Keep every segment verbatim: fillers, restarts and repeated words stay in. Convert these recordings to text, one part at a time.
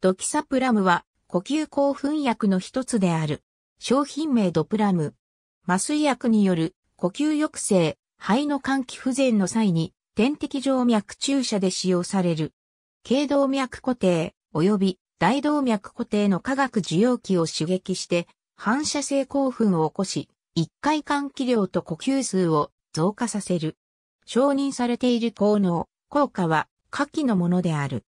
ドキサプラムは呼吸興奮薬の一つである。商品名ドプラム。麻酔薬による呼吸抑制、肺の換気不全の際に点滴静脈注射で使用される。頸動脈固定及び大動脈固定の化学受容器を刺激して反射性興奮を起こし、一回換気量と呼吸数を増加させる。承認されている効能、効果は下記のものである。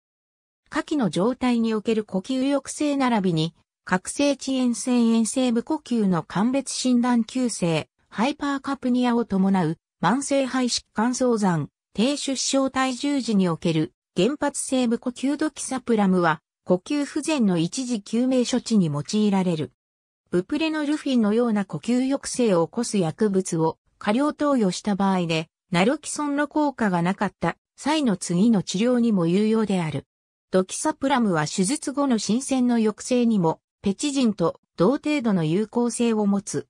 下記の状態における呼吸抑制並びに、覚醒遅延性遠征部呼吸の鑑別診断急性、ハイパーカプニアを伴う慢性肺疾患早産、低出生体重時における原発性部呼吸ドキサプラムは、呼吸不全の一時救命処置に用いられる。ブプレノルフィンのような呼吸抑制を起こす薬物を過量投与した場合で、ナロキソンの効果がなかった際の次の治療にも有用である。ドキサプラムは手術後の浸染の抑制にも、ペチジンと同程度の有効性を持つ。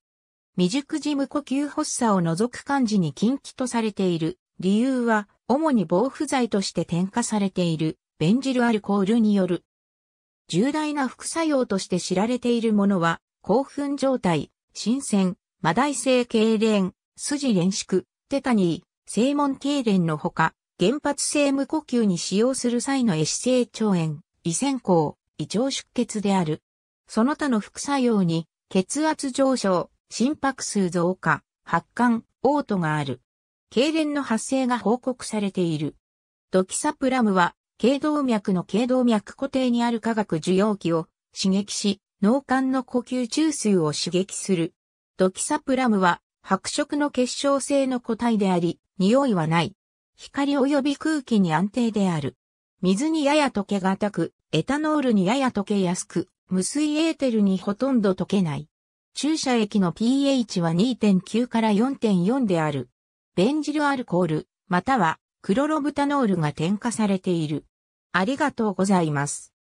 未熟児無呼吸発作を除く患児に禁忌とされている理由は、主に防腐剤として添加されているベンジルアルコールによる。重大な副作用として知られているものは、興奮状態、浸染、麻痺性痙攣、筋連縮、テタニー、声門痙攣のほか、原発性無呼吸に使用する際の壊死性腸炎、胃穿孔、胃腸出血である。その他の副作用に、血圧上昇、心拍数増加、発汗、嘔吐がある。痙攣の発生が報告されている。ドキサプラムは、頸動脈の頸動脈固定にある化学受容器を刺激し、脳幹の呼吸中枢を刺激する。ドキサプラムは白色の結晶性の固体であり、匂いはない。光及び空気に安定である。水にやや溶けがたく、エタノールにやや溶けやすく、無水エーテルにほとんど溶けない。注射液の ピーエイチ は にてんきゅう から よんてんよん である。ベンジルアルコール、またはクロロブタノールが添加されている。ありがとうございます。